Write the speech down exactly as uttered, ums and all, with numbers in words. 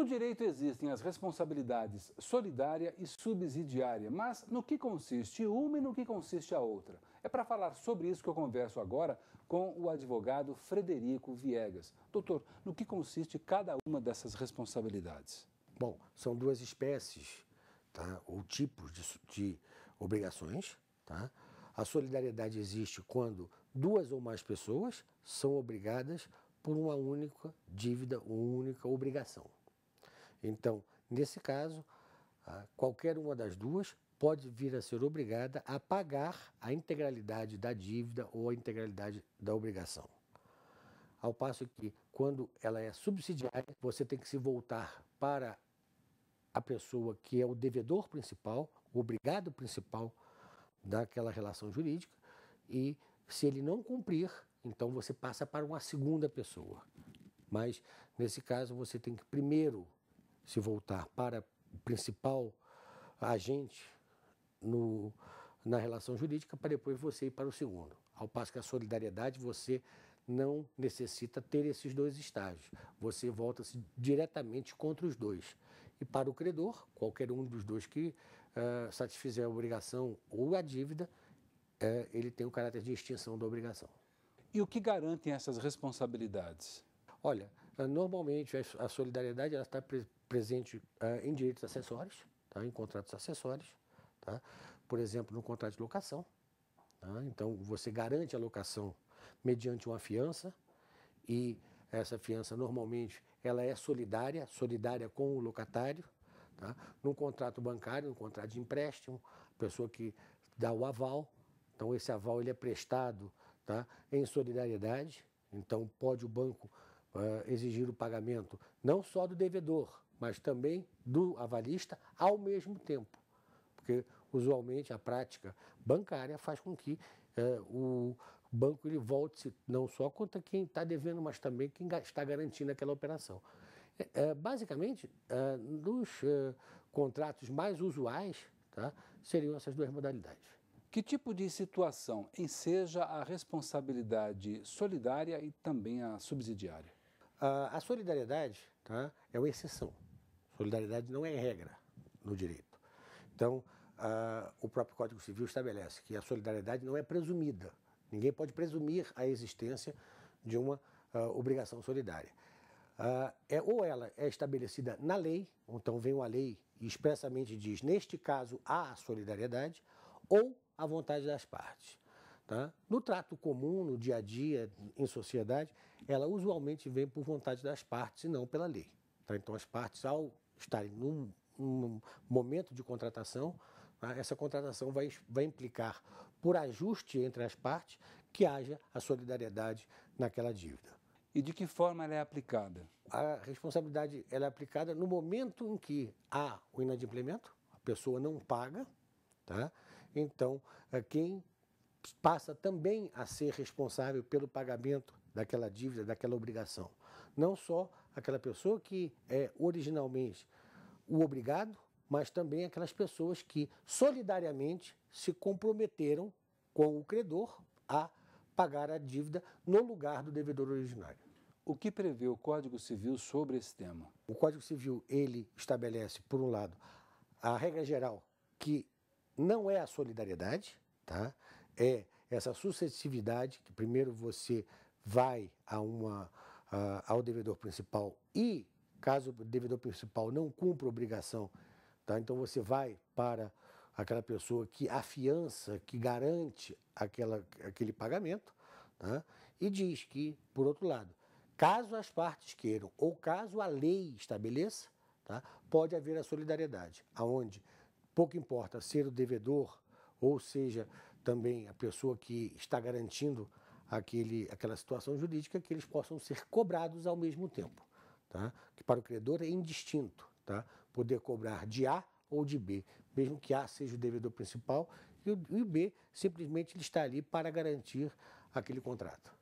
No direito existem as responsabilidades solidária e subsidiária, mas no que consiste uma e no que consiste a outra? É para falar sobre isso que eu converso agora com o advogado Frederico Viegas. Doutor, no que consiste cada uma dessas responsabilidades? Bom, são duas espécies, tá? Ou tipos de, de obrigações, tá? A solidariedade existe quando duas ou mais pessoas são obrigadas por uma única dívida, uma única obrigação. Então, nesse caso, qualquer uma das duas pode vir a ser obrigada a pagar a integralidade da dívida ou a integralidade da obrigação. Ao passo que, quando ela é subsidiária, você tem que se voltar para a pessoa que é o devedor principal, o obrigado principal daquela relação jurídica, e se ele não cumprir, então você passa para uma segunda pessoa. Mas, nesse caso, você tem que primeiro se voltar para o principal agente no, na relação jurídica, para depois você ir para o segundo. Ao passo que a solidariedade, você não necessita ter esses dois estágios. Você volta-se diretamente contra os dois. E para o credor, qualquer um dos dois que uh, satisfizer a obrigação ou a dívida, uh, ele tem o caráter de extinção da obrigação. E o que garantem essas responsabilidades? Olha, normalmente a solidariedade ela está pre presente uh, em direitos acessórios, tá? Em contratos acessórios, tá? Por exemplo, no contrato de locação. Tá? Então, você garante a locação mediante uma fiança e essa fiança normalmente ela é solidária, solidária com o locatário. Tá? Num contrato bancário, num contrato de empréstimo, a pessoa que dá o aval, então esse aval ele é prestado, tá? Em solidariedade, então pode o banco uh, exigir o pagamento não só do devedor, mas também do avalista ao mesmo tempo, porque usualmente a prática bancária faz com que uh, o banco ele volte-se não só contra quem está devendo, mas também quem está garantindo aquela operação. Uh, basicamente, uh, nos uh, contratos mais usuais, tá? Seriam essas duas modalidades. Que tipo de situação enseja a responsabilidade solidária e também a subsidiária? A, a solidariedade, tá, é uma exceção. Solidariedade não é regra no direito. Então, a, o próprio Código Civil estabelece que a solidariedade não é presumida. Ninguém pode presumir a existência de uma a, obrigação solidária. A, é, ou ela é estabelecida na lei, então vem uma lei e expressamente diz, neste caso, há solidariedade, ou à vontade das partes. Tá? No trato comum, no dia a dia, em sociedade, ela usualmente vem por vontade das partes e não pela lei. Tá? Então, as partes, ao estarem num, num momento de contratação, tá? Essa contratação vai, vai implicar, por ajuste entre as partes, que haja a solidariedade naquela dívida. E de que forma ela é aplicada? A responsabilidade ela é aplicada no momento em que há o inadimplemento, a pessoa não paga, tá? Então, quem passa também a ser responsável pelo pagamento daquela dívida, daquela obrigação. Não só aquela pessoa que é originalmente o obrigado, mas também aquelas pessoas que solidariamente se comprometeram com o credor a pagar a dívida no lugar do devedor originário. O que prevê o Código Civil sobre esse tema? O Código Civil, ele estabelece, por um lado, a regra geral que não é a solidariedade, tá? É essa sucessividade, que primeiro você vai a uma, a, ao devedor principal e, caso o devedor principal não cumpra a obrigação, tá? Então você vai para aquela pessoa que afiança, que garante aquela, aquele pagamento, tá? E diz que, por outro lado, caso as partes queiram ou caso a lei estabeleça, tá? Pode haver a solidariedade, aonde pouco importa ser o devedor ou seja também a pessoa que está garantindo aquele, aquela situação jurídica, que eles possam ser cobrados ao mesmo tempo. Tá? Que para o credor é indistinto, tá? Poder cobrar de A ou de B, mesmo que A seja o devedor principal e o B simplesmente ele está ali para garantir aquele contrato.